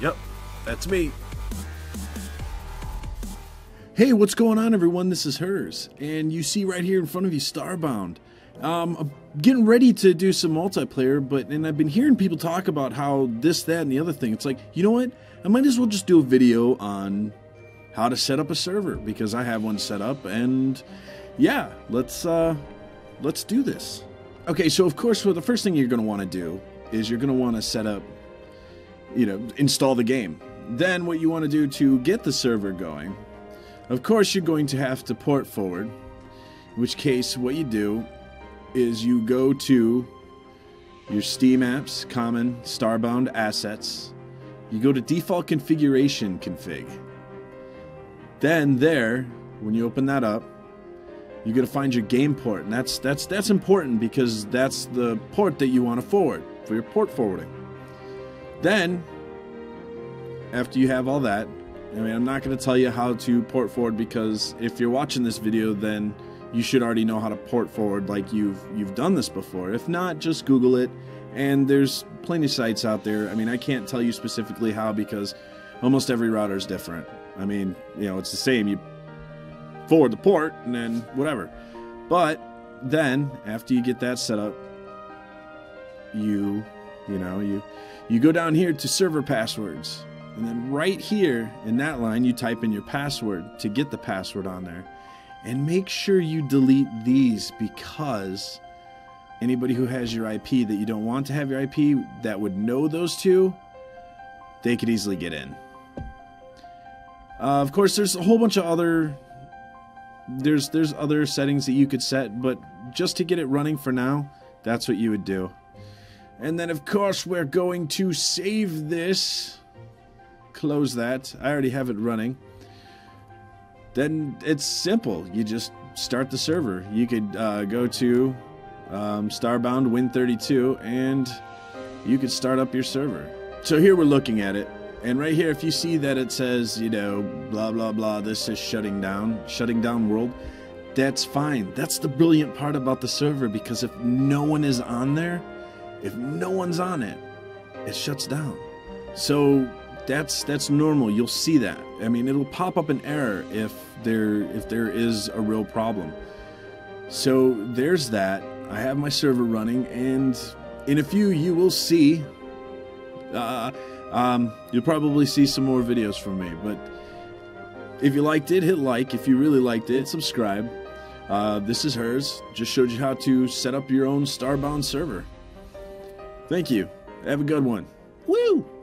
Yep, that's me. Hey, what's going on, everyone? This is Hers, and you see right here in front of you Starbound. I'm getting ready to do some multiplayer, and I've been hearing people talk about how this, that, and the other thing. It's like, you know what? I might as well just do a video on how to set up a server, because I have one set up, and yeah, let's do this. Okay, so of course, well, the first thing you're going to want to do is you're going to want to set up, you know, install the game. Then what you want to do to get the server going, of course, you're going to have to port forward, in which case what you do is you go to your Steam apps, common, Starbound, assets. You go to default configuration config. Then there, when you open that up, you're going to find your game port, and that's important because that's the port that you want to forward for your port forwarding. Then, after you have all that, I mean, I'm not going to tell you how to port forward because if you're watching this video, then you should already know how to port forward, like you've done this before. If not, just Google it, and there's plenty of sites out there. I mean, I can't tell you specifically how because almost every router is different. I mean, you know, it's the same. You forward the port and then whatever. But then after you get that set up, you go down here to server passwords, and then right here in that line you type in your password to get the password on there. And make sure you delete these, because anybody who has your IP that you don't want to have your IP, that would know those two, they could easily get in. Of course, there's a whole bunch of other there's other settings that you could set, but just to get it running for now, that's what you would do. And then of course we're going to save this. Close that. I already have it running. Then it's simple. You just start the server. You could go to Starbound Win32 and you could start up your server. So here we're looking at it. And right here, if you see that it says, you know, blah, blah, blah, this is shutting down world, that's fine. That's the brilliant part about the server, because if no one is on there, if no one's on it, it shuts down. So that's normal. You'll see that. I mean, it'll pop up an error if there is a real problem. So there's that. I have my server running, and in a few you will see you'll probably see some more videos from me. But if you liked it, hit like. If you really liked it, subscribe. This is Hers. Just showed you how to set up your own Starbound server. Thank you. Have a good one. Woo!